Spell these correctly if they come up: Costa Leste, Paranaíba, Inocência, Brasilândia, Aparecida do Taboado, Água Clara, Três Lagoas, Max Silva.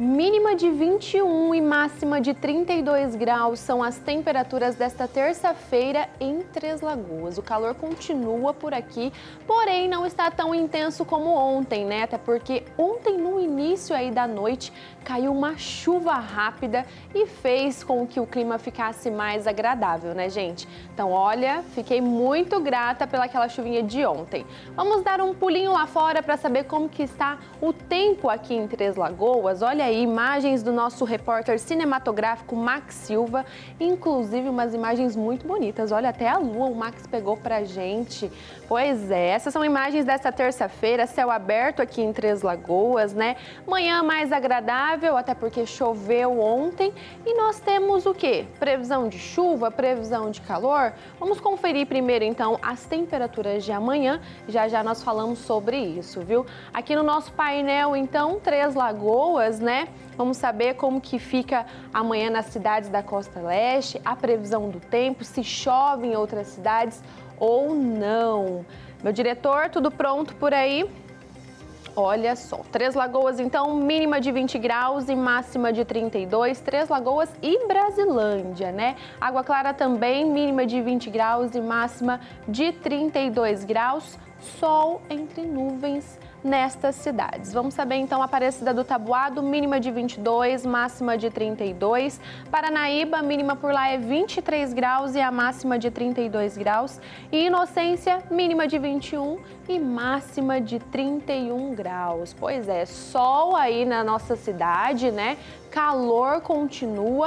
Mínima de 21 e máxima de 32 graus são as temperaturas desta terça-feira em Três Lagoas. O calor continua por aqui, porém não está tão intenso como ontem, né? Até porque ontem, no início aí da noite, caiu uma chuva rápida e fez com que o clima ficasse mais agradável, né, gente? Então, olha, fiquei muito grata pelaquela chuvinha de ontem. Vamos dar um pulinho lá fora para saber como que está o tempo aqui em Três Lagoas. Olha aí, imagens do nosso repórter cinematográfico Max Silva, inclusive umas imagens muito bonitas. Olha, até a lua o Max pegou pra gente. Pois é, essas são imagens dessa terça-feira, céu aberto aqui em Três Lagoas, né? Manhã mais agradável, até porque choveu ontem. E nós temos o quê? Previsão de chuva, previsão de calor? Vamos conferir primeiro, então, as temperaturas de amanhã. Já já nós falamos sobre isso, viu? Aqui no nosso painel, então, Três Lagoas, né? Vamos saber como que fica amanhã nas cidades da Costa Leste, a previsão do tempo, se chove em outras cidades ou não. Meu diretor, tudo pronto por aí? Olha só, Três Lagoas então, mínima de 20 graus e máxima de 32, Três Lagoas e Brasilândia, né? Água Clara também, mínima de 20 graus e máxima de 32 graus, sol entre nuvens nestas cidades. Vamos saber então, Aparecida do Taboado, mínima de 22, máxima de 32. Paranaíba, mínima por lá é 23 graus e a máxima de 32 graus. E Inocência, mínima de 21 e máxima de 31 graus. Pois é, sol aí na nossa cidade, né? Calor continua.